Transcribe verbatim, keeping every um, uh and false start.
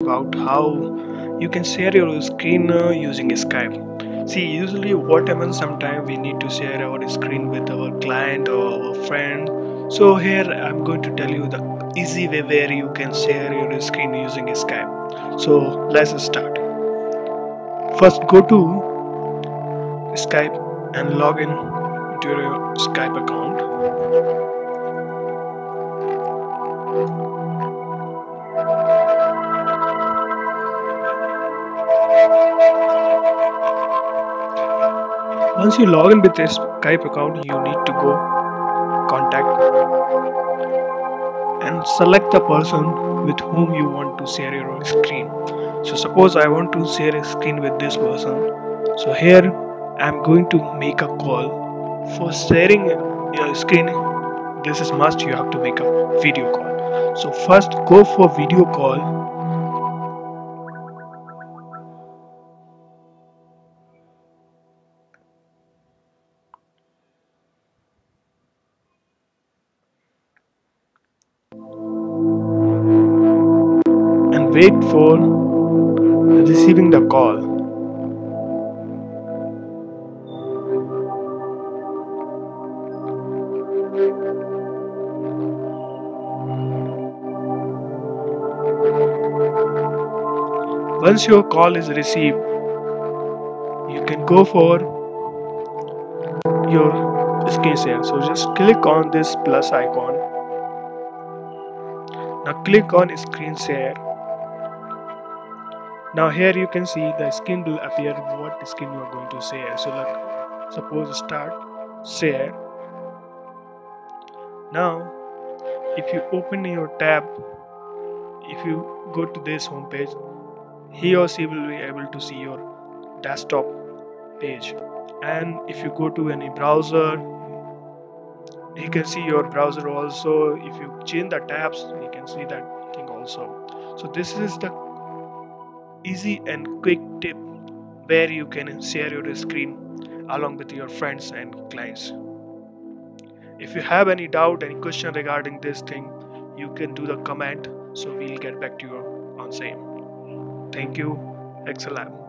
About how you can share your screen uh, using Skype. See, usually what happens, sometimes we need to share our screen with our client or our friend. So here I'm going to tell you the easy way where you can share your screen using Skype. So let's start. First, go to Skype and log in to your Skype account. Once you log in with this Skype account, you need to go contact and select the person with whom you want to share your screen. So suppose I want to share a screen with this person. So here I'm going to make a call for sharing your screen. This is must, you have to make a video call. So first go for video call. Wait for receiving the call. Once your call is received, you can go for your screen share. So just click on this plus icon. Now click on screen share. Now here you can see the screen will appear what screen you are going to share. So look, suppose start share. Now if you open your tab, if you go to this home page, he or she will be able to see your desktop page. And if you go to any browser, he can see your browser also. If you change the tabs, he can see that thing also. So this is the easy and quick tip where you can share your screen along with your friends and clients. If you have any doubt, any question regarding this thing, you can do the comment, so we'll get back to you on same. Thank you. Excellent.